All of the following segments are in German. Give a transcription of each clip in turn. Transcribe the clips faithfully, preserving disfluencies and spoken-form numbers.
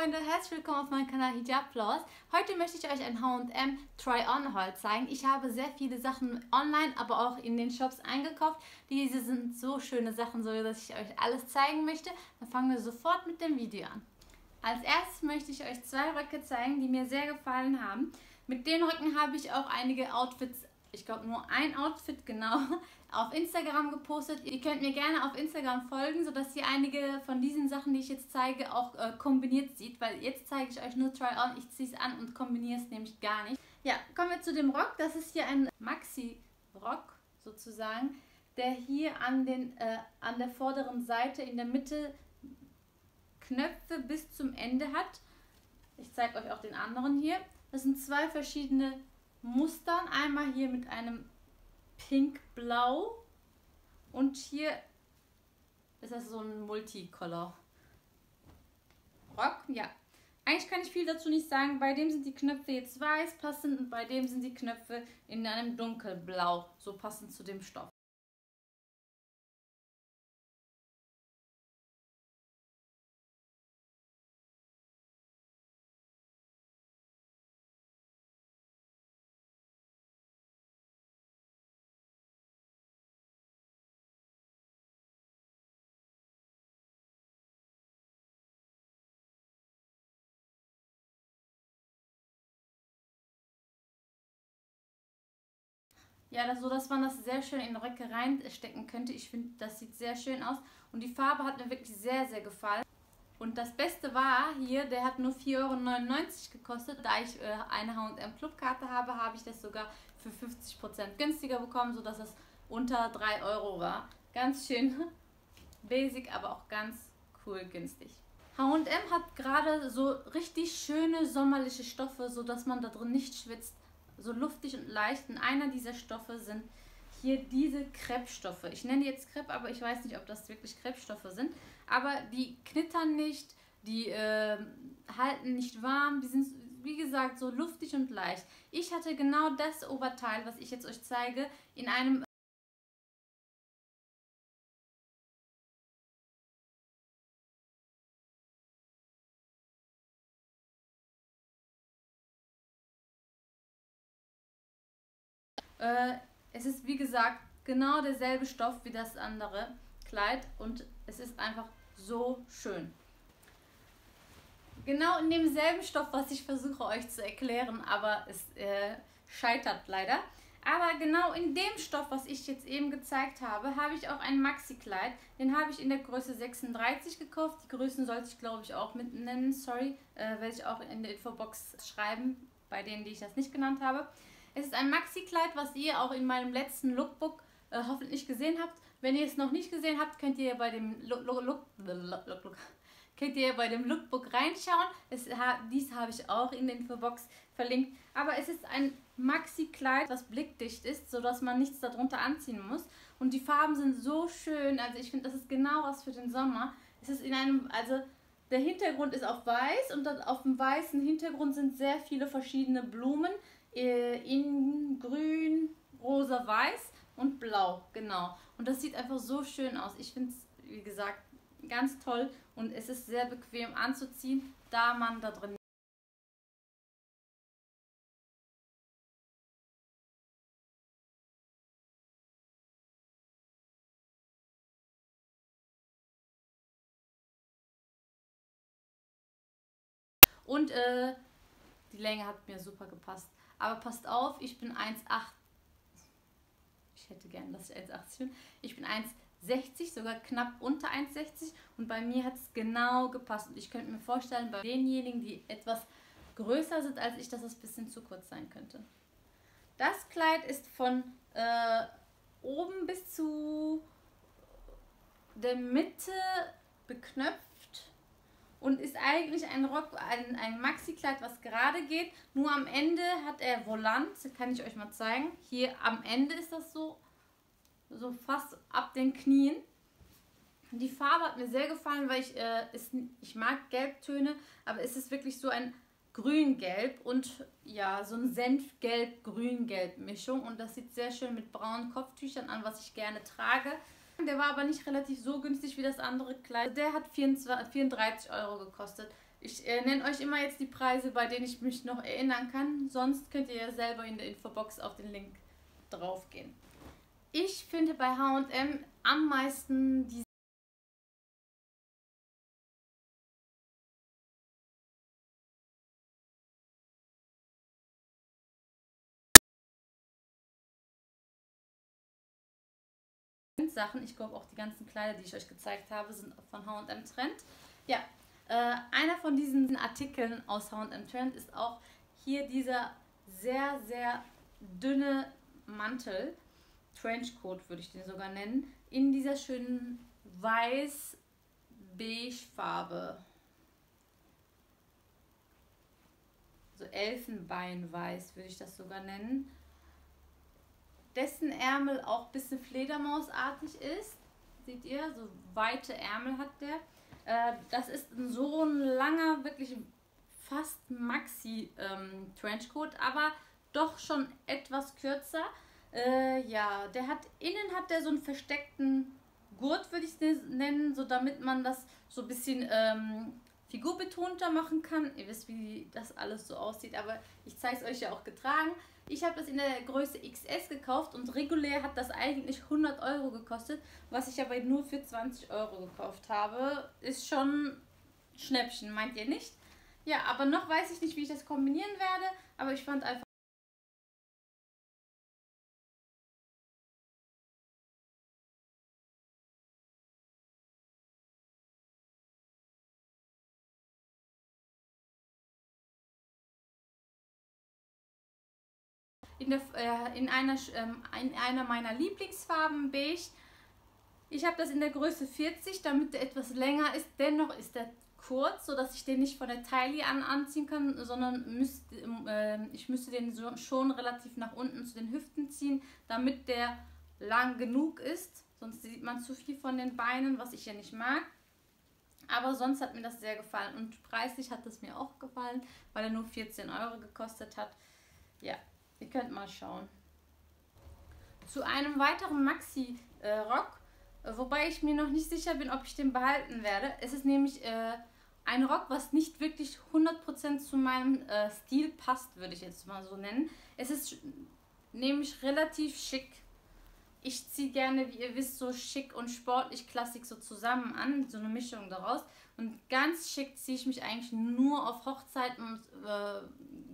Freunde, herzlich willkommen auf meinem Kanal Hijabflowers. Heute möchte ich euch ein H und M Try-On-Haul zeigen. Ich habe sehr viele Sachen online, aber auch in den Shops eingekauft. Diese sind so schöne Sachen, so dass ich euch alles zeigen möchte. Dann fangen wir sofort mit dem Video an. Als erstes möchte ich euch zwei Röcke zeigen, die mir sehr gefallen haben. Mit den Röcken habe ich auch einige Outfits, ich glaube nur ein Outfit genau, auf Instagram gepostet. Ihr könnt mir gerne auf Instagram folgen, sodass ihr einige von diesen Sachen, die ich jetzt zeige, auch äh, kombiniert seht, weil jetzt zeige ich euch nur Try-On, ich ziehe es an und kombiniere es nämlich gar nicht. Ja, kommen wir zu dem Rock. Das ist hier ein Maxi-Rock sozusagen, der hier an, den, äh, an der vorderen Seite in der Mitte Knöpfe bis zum Ende hat. Ich zeige euch auch den anderen hier. Das sind zwei verschiedene Mustern. Einmal hier mit einem Pink-Blau und hier ist das so ein Multicolor-Rock. Ja, eigentlich kann ich viel dazu nicht sagen. Bei dem sind die Knöpfe jetzt weiß passend und bei dem sind die Knöpfe in einem dunkelblau, so passend zu dem Stoff. Ja, das, so dass man das sehr schön in Röcke reinstecken könnte. Ich finde, das sieht sehr schön aus. Und die Farbe hat mir wirklich sehr, sehr gefallen. Und das Beste war hier, der hat nur vier Euro neunundneunzig gekostet. Da ich äh, eine H und M Clubkarte habe, habe ich das sogar für fünfzig Prozent günstiger bekommen, sodass das unter drei Euro war. Ganz schön basic, aber auch ganz cool günstig. H und M hat gerade so richtig schöne sommerliche Stoffe, sodass man da drin nicht schwitzt. So luftig und leicht, und einer dieser Stoffe sind hier diese Kreppstoffe. Ich nenne die jetzt Krepp, aber ich weiß nicht, ob das wirklich Kreppstoffe sind. Aber die knittern nicht, die äh, halten nicht warm, die sind, wie gesagt, so luftig und leicht. Ich hatte genau das Oberteil, was ich jetzt euch zeige, in einem Es ist, wie gesagt, genau derselbe Stoff wie das andere Kleid und es ist einfach so schön. Genau in demselben Stoff, was ich versuche euch zu erklären, aber es äh, scheitert leider. Aber genau in dem Stoff, was ich jetzt eben gezeigt habe, habe ich auch ein Maxi-Kleid. Den habe ich in der Größe sechsunddreißig gekauft. Die Größen sollte ich, glaube ich, auch mit nennen. Sorry, äh, werde ich auch in der Infobox schreiben, bei denen, die ich das nicht genannt habe. Es ist ein Maxi-Kleid, was ihr auch in meinem letzten Lookbook äh, hoffentlich gesehen habt. Wenn ihr es noch nicht gesehen habt, könnt ihr bei dem Look, Look, Look, Look, Look, Look, könnt ihr bei dem Lookbook reinschauen. Es, ha, dies habe ich auch in der Infobox verlinkt. Aber es ist ein Maxi-Kleid, was blickdicht ist, sodass man nichts darunter anziehen muss. Und die Farben sind so schön. Also ich finde, das ist genau was für den Sommer. Es ist in einem, also der Hintergrund ist auf weiß und auf dem weißen Hintergrund sind sehr viele verschiedene Blumen. In grün, rosa, weiß und blau, genau. Und das sieht einfach so schön aus. Ich finde es, wie gesagt, ganz toll und es ist sehr bequem anzuziehen, da man da drin und äh, die Länge hat mir super gepasst. Aber passt auf, ich bin eins Komma acht. Ich hätte gern, dass ich eins Komma achtzig bin. Ich bin eins Komma sechzig, sogar knapp unter eins Komma sechzig. Und bei mir hat es genau gepasst. Und ich könnte mir vorstellen, bei denjenigen, die etwas größer sind als ich, dass das ein bisschen zu kurz sein könnte. Das Kleid ist von äh, oben bis zu der Mitte beknöpft. Und ist eigentlich ein Rock, ein, ein Maxi-Kleid, was gerade geht. Nur am Ende hat er Volant, das kann ich euch mal zeigen. Hier am Ende ist das so, so fast ab den Knien. Die Farbe hat mir sehr gefallen, weil ich, äh, ist, ich mag Gelbtöne, aber es ist wirklich so ein Grün-Gelb und ja, so ein Senfgelb-Grün-Gelb-Mischung. Und das sieht sehr schön mit braunen Kopftüchern an, was ich gerne trage. Der war aber nicht relativ so günstig wie das andere Kleid. Der hat vierunddreißig Euro gekostet. Ich äh, nenne euch immer jetzt die Preise, bei denen ich mich noch erinnern kann. Sonst könnt ihr ja selber in der Infobox auf den Link drauf gehen. Ich finde bei H und M am meisten die Sachen. Ich glaube, auch die ganzen Kleider, die ich euch gezeigt habe, sind von H und M Trend. Ja, äh, einer von diesen Artikeln aus H und M Trend ist auch hier dieser sehr, sehr dünne Mantel. Trenchcoat würde ich den sogar nennen. In dieser schönen weiß-beige Farbe. So Elfenbeinweiß würde ich das sogar nennen. Dessen Ärmel auch ein bisschen Fledermausartig ist. Seht ihr? So weite Ärmel hat der. Äh, das ist so ein langer, wirklich fast Maxi ähm, Trenchcoat, aber doch schon etwas kürzer. Äh, ja, der hat, innen hat der so einen versteckten Gurt, würde ich es nennen, so damit man das so ein bisschen ähm, figurbetonter machen kann. Ihr wisst, wie das alles so aussieht, aber ich zeige es euch ja auch getragen. Ich habe das in der Größe X S gekauft und regulär hat das eigentlich hundert Euro gekostet, was ich aber nur für zwanzig Euro gekauft habe. Ist schon Schnäppchen, meint ihr nicht? Ja, aber noch weiß ich nicht, wie ich das kombinieren werde, aber ich fand einfach In, der, äh, in, einer, ähm, in einer meiner Lieblingsfarben, beige. Ich habe das in der Größe vierzig, damit der etwas länger ist. Dennoch ist der kurz, sodass ich den nicht von der Taille an anziehen kann, sondern müsste, äh, ich müsste den so, schon relativ nach unten zu den Hüften ziehen, damit der lang genug ist. Sonst sieht man zu viel von den Beinen, was ich ja nicht mag. Aber sonst hat mir das sehr gefallen und preislich hat es mir auch gefallen, weil er nur vierzehn Euro gekostet hat. Ja. Ihr könnt mal schauen. Zu einem weiteren Maxi-Rock, äh, wobei ich mir noch nicht sicher bin, ob ich den behalten werde. Es ist nämlich äh, ein Rock, was nicht wirklich hundert Prozent zu meinem äh, Stil passt, würde ich jetzt mal so nennen. Es ist nämlich relativ schick. Ich ziehe gerne, wie ihr wisst, so schick und sportlich Klassik so zusammen an, so eine Mischung daraus. Und ganz schick ziehe ich mich eigentlich nur auf Hochzeiten und äh,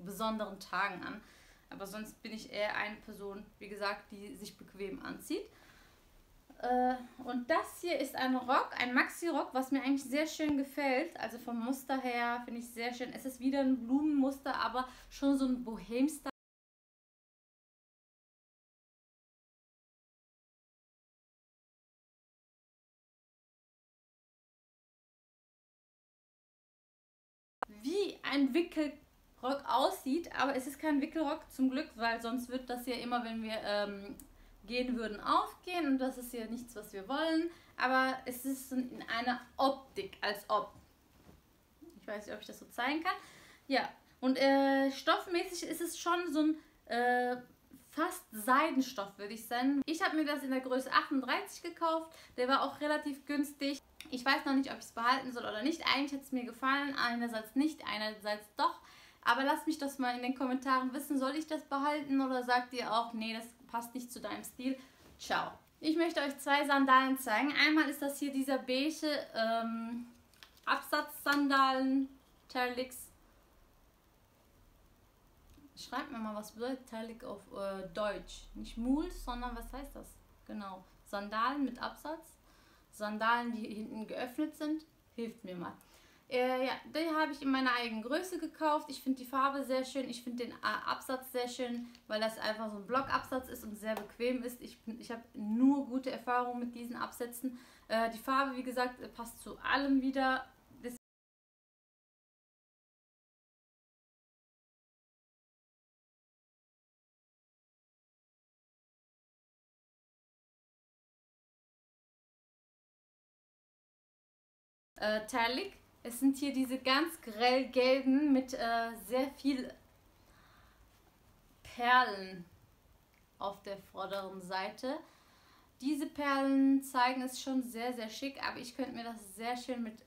besonderen Tagen an. Aber sonst bin ich eher eine Person, wie gesagt, die sich bequem anzieht. Äh, und das hier ist ein Rock, ein Maxi-Rock, was mir eigentlich sehr schön gefällt. Also vom Muster her finde ich sehr schön. Es ist wieder ein Blumenmuster, aber schon so ein Bohem-Style. Wie ein Wickel Rock aussieht, aber es ist kein Wickelrock zum Glück, weil sonst wird das hier immer, wenn wir ähm, gehen würden, aufgehen und das ist hier nichts, was wir wollen, aber es ist in einer Optik, als ob. Ich weiß nicht, ob ich das so zeigen kann. Ja, und äh, stoffmäßig ist es schon so ein äh, fast Seidenstoff, würde ich sagen. Ich habe mir das in der Größe achtunddreißig gekauft, der war auch relativ günstig. Ich weiß noch nicht, ob ich es behalten soll oder nicht. Eigentlich hat es mir gefallen, einerseits nicht, einerseits doch. Aber lasst mich das mal in den Kommentaren wissen, soll ich das behalten oder sagt ihr auch, nee, das passt nicht zu deinem Stil. Ciao. Ich möchte euch zwei Sandalen zeigen. Einmal ist das hier dieser beige ähm, Absatzsandalen Terlix. Schreibt mir mal, was bedeutet Terlix auf äh, Deutsch. Nicht Mules, sondern was heißt das? Genau. Sandalen mit Absatz. Sandalen, die hinten geöffnet sind. Hilft mir mal. Äh, ja, den habe ich in meiner eigenen Größe gekauft. Ich finde die Farbe sehr schön. Ich finde den Absatz sehr schön, weil das einfach so ein Blockabsatz ist und sehr bequem ist. Ich, ich habe nur gute Erfahrungen mit diesen Absätzen. Äh, die Farbe, wie gesagt, passt zu allem wieder. Äh, Terlik. Es sind hier diese ganz grell gelben mit äh, sehr viel Perlen auf der vorderen Seite. Diese Perlen zeigen es schon sehr, sehr schick, aber ich könnte mir das sehr schön mit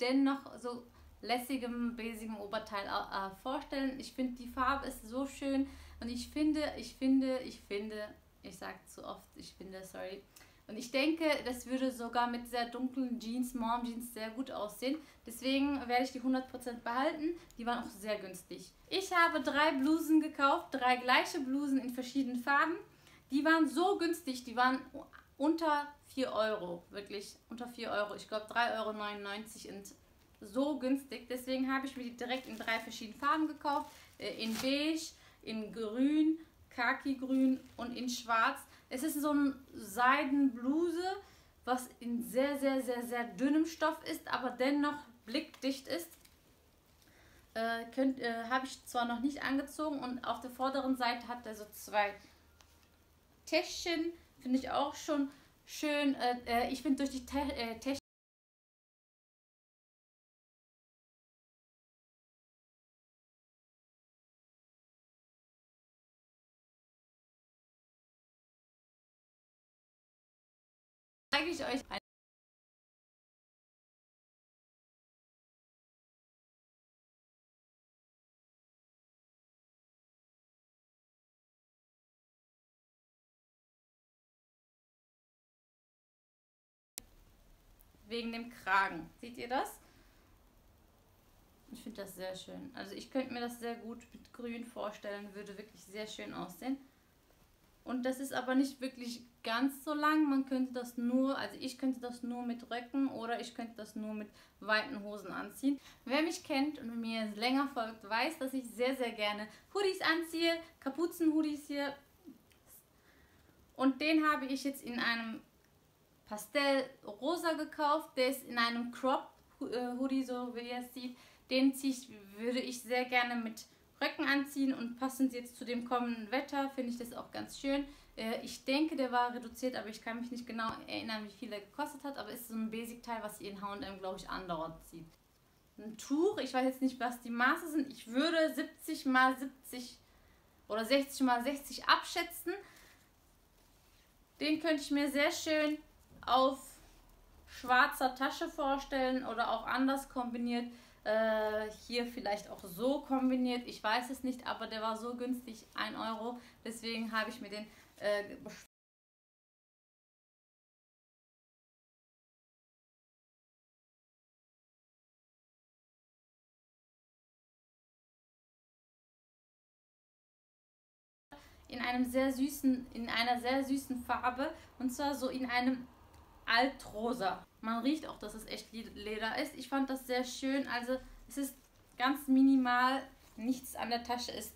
dennoch so lässigem, besigem Oberteil äh, vorstellen. Ich finde, die Farbe ist so schön und ich finde, ich finde, ich finde, ich sage zu oft, ich finde, sorry. Und ich denke, das würde sogar mit sehr dunklen Jeans, Mom Jeans sehr gut aussehen. Deswegen werde ich die hundert Prozent behalten. Die waren auch sehr günstig. Ich habe drei Blusen gekauft, drei gleiche Blusen in verschiedenen Farben. Die waren so günstig, die waren unter vier Euro, wirklich unter vier Euro. Ich glaube drei Euro neunundneunzig und so günstig. Deswegen habe ich mir die direkt in drei verschiedenen Farben gekauft. In beige, in grün, Khaki-grün und in schwarz. Es ist so eine Seidenbluse, was in sehr, sehr, sehr, sehr dünnem Stoff ist, aber dennoch blickdicht ist. Äh, könnt, äh, habe ich zwar noch nicht angezogen und auf der vorderen Seite hat er so zwei Täschchen. Finde ich auch schon schön. Äh, ich finde durch die Tä äh, Täschchen zeige ich euch ein. Wegen dem Kragen. Seht ihr das? Ich finde das sehr schön. Also ich könnte mir das sehr gut mit grün vorstellen. Würde wirklich sehr schön aussehen. Und das ist aber nicht wirklich ganz so lang. Man könnte das nur, also ich könnte das nur mit Röcken oder ich könnte das nur mit weiten Hosen anziehen. Wer mich kennt und mir länger folgt, weiß, dass ich sehr, sehr gerne Hoodies anziehe. Kapuzenhoodies hier. Und den habe ich jetzt in einem Pastellrosa gekauft. Der ist in einem Crop-Hoodie, so wie ihr es sieht. Den ziehe ich, würde ich sehr gerne mit Röcken anziehen und passend jetzt zu dem kommenden Wetter finde ich das auch ganz schön. Äh, ich denke, der war reduziert, aber ich kann mich nicht genau erinnern, wie viel er gekostet hat, aber ist so ein Basic-Teil, was ihr in H und M, glaube ich, andauernd zieht. Ein Tuch, ich weiß jetzt nicht, was die Maße sind. Ich würde siebzig mal siebzig oder sechzig mal sechzig abschätzen. Den könnte ich mir sehr schön auf schwarzer Tasche vorstellen oder auch anders kombiniert. Hier vielleicht auch so kombiniert, ich weiß es nicht, aber der war so günstig, ein Euro, deswegen habe ich mir den äh, in einem sehr süßen, in einer sehr süßen Farbe, und zwar so in einem Altrosa. Man riecht auch, dass es echt Leder ist. Ich fand das sehr schön. Also es ist ganz minimal. Nichts an der Tasche ist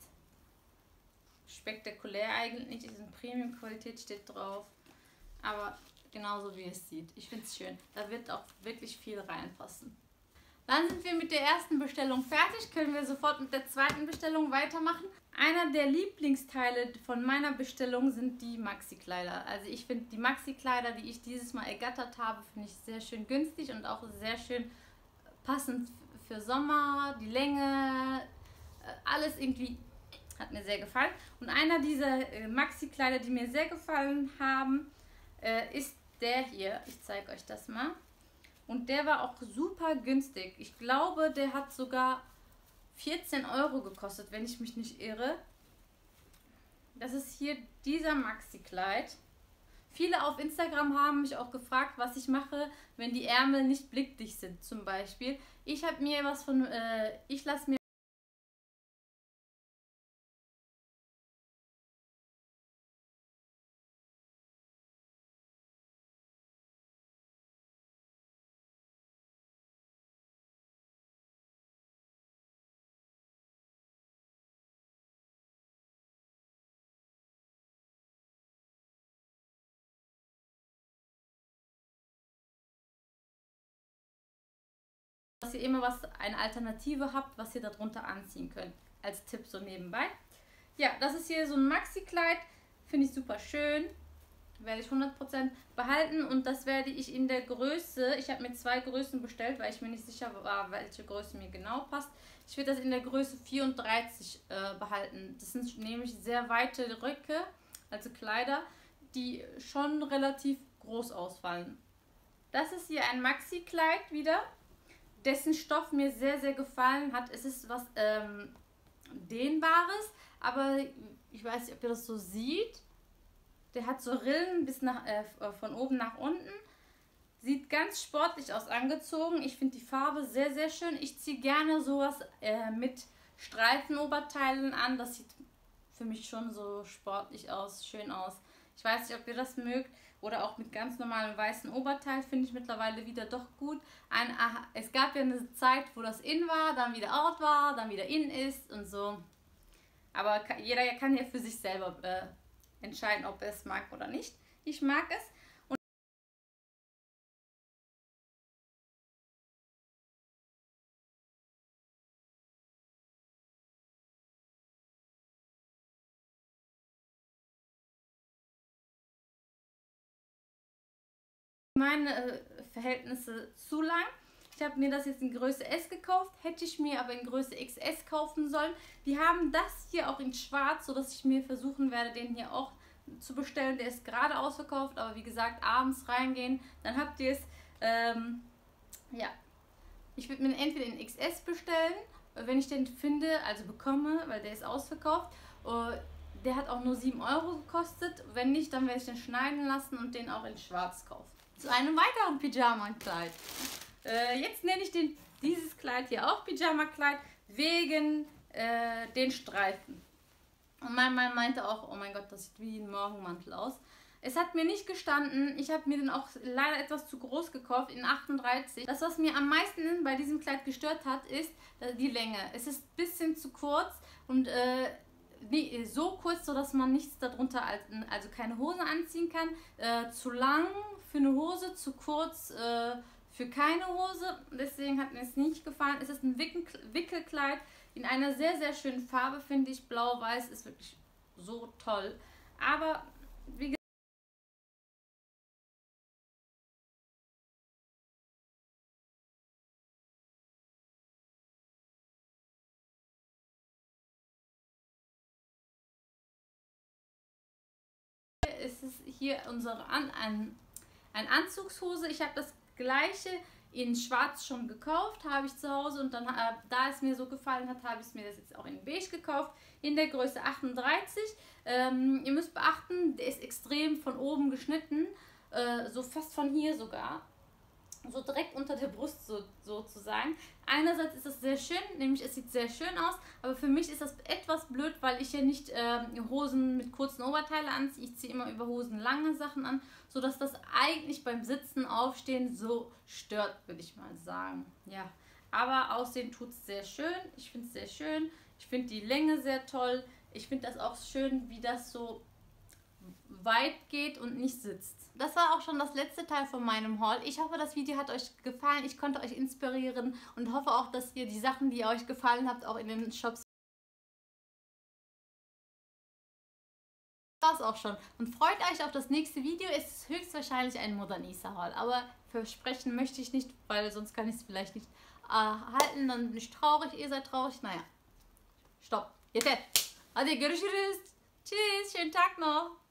spektakulär eigentlich. Es ist in Premium-Qualität, steht drauf. Aber genauso wie es sieht. Ich finde es schön. Da wird auch wirklich viel reinpassen. Dann sind wir mit der ersten Bestellung fertig. Können wir sofort mit der zweiten Bestellung weitermachen. Einer der Lieblingsteile von meiner Bestellung sind die Maxi-Kleider. Also ich finde die Maxi-Kleider, die ich dieses Mal ergattert habe, finde ich sehr schön günstig und auch sehr schön passend für Sommer, die Länge, alles irgendwie hat mir sehr gefallen. Und einer dieser Maxi-Kleider, die mir sehr gefallen haben, ist der hier. Ich zeige euch das mal. Und der war auch super günstig. Ich glaube, der hat sogar vierzehn Euro gekostet, wenn ich mich nicht irre. Das ist hier dieser Maxi-Kleid. Viele auf Instagram haben mich auch gefragt, was ich mache, wenn die Ärmel nicht blickdicht sind, zum Beispiel. Ich habe mir was von... Äh, ich lasse mir... dass ihr immer was, eine Alternative habt, was ihr darunter anziehen könnt. Als Tipp so nebenbei. Ja, das ist hier so ein Maxi-Kleid. Finde ich super schön. Werde ich hundert Prozent behalten und das werde ich in der Größe, ich habe mir zwei Größen bestellt, weil ich mir nicht sicher war, welche Größe mir genau passt. Ich werde das in der Größe vierunddreißig äh, behalten. Das sind nämlich sehr weite Röcke, also Kleider. die schon relativ groß ausfallen. Das ist hier ein Maxi-Kleid wieder, dessen Stoff mir sehr, sehr gefallen hat. Es ist was ähm, Dehnbares, aber ich weiß nicht, ob ihr das so seht. Der hat so Rillen bis nach, äh, von oben nach unten. Sieht ganz sportlich aus angezogen. Ich finde die Farbe sehr, sehr schön. Ich ziehe gerne sowas äh, mit Streifenoberteilen an. Das sieht für mich schon so sportlich aus, schön aus. Ich weiß nicht, ob ihr das mögt. Oder auch mit ganz normalem weißen Oberteil finde ich mittlerweile wieder doch gut. Ein, aha, es gab ja eine Zeit, wo das in war, dann wieder out war, dann wieder in ist und so. Aber jeder kann ja für sich selber äh, entscheiden, ob er es mag oder nicht. Ich mag es. Und meine äh, Verhältnisse zu lang. Ich habe mir das jetzt in Größe S gekauft, hätte ich mir aber in Größe X S kaufen sollen. Die haben das hier auch in schwarz, sodass ich mir versuchen werde, den hier auch zu bestellen. Der ist gerade ausverkauft, aber wie gesagt, abends reingehen, dann habt ihr es. Ähm, ja, ich würde mir entweder in X S bestellen, wenn ich den finde, also bekomme, weil der ist ausverkauft. Der hat auch nur sieben Euro gekostet. Wenn nicht, dann werde ich den schneiden lassen und den auch in schwarz kaufen. Zu einem weiteren Pyjama-Kleid. Jetzt nenne ich den, dieses Kleid hier auch Pyjama-Kleid wegen äh, den Streifen. Und mein Mann meinte auch, oh mein Gott, das sieht wie ein Morgenmantel aus. Es hat mir nicht gestanden. Ich habe mir den auch leider etwas zu groß gekauft, in achtunddreißig. Das, was mir am meisten bei diesem Kleid gestört hat, ist die Länge. Es ist ein bisschen zu kurz und äh, nee, so kurz, sodass man nichts darunter, also keine Hose anziehen kann. Äh, zu lang für eine Hose, zu kurz äh, für keine Hose, deswegen hat mir es nicht gefallen. Es ist ein Wickelkleid in einer sehr, sehr schönen Farbe, finde ich. Blau-Weiß ist wirklich so toll. Aber wie gesagt, es ist hier unsere An ein, ein Anzugshose. Ich habe das gleiche in schwarz schon gekauft, habe ich zu Hause, und dann, äh, da es mir so gefallen hat, habe ich mir das jetzt auch in beige gekauft, in der Größe achtunddreißig. Ähm, ihr müsst beachten, der ist extrem von oben geschnitten, äh, so fast von hier sogar, so direkt unter der Brust so, sozusagen. Einerseits ist das sehr schön, nämlich es sieht sehr schön aus, aber für mich ist das etwas blöd, weil ich ja nicht äh, Hosen mit kurzen Oberteilen anziehe. Ich ziehe immer über Hosen lange Sachen an, sodass das eigentlich beim Sitzen, Aufstehen so stört, würde ich mal sagen. Ja, aber aussehen tut es sehr schön. Ich finde es sehr schön. Ich finde die Länge sehr toll. Ich finde das auch schön, wie das so weit geht und nicht sitzt. Das war auch schon das letzte Teil von meinem Haul. Ich hoffe, das Video hat euch gefallen. Ich konnte euch inspirieren und hoffe auch, dass ihr die Sachen, die euch gefallen habt, auch in den Shops. Das war's auch schon. Und freut euch auf das nächste Video. Es ist höchstwahrscheinlich ein Modanisa-Haul. Aber versprechen möchte ich nicht, weil sonst kann ich es vielleicht nicht äh, halten. Dann bin ich traurig, ihr seid traurig. Naja. Stopp. Jetzt. Adieu, görüşürüz. Tschüss. Schönen Tag noch.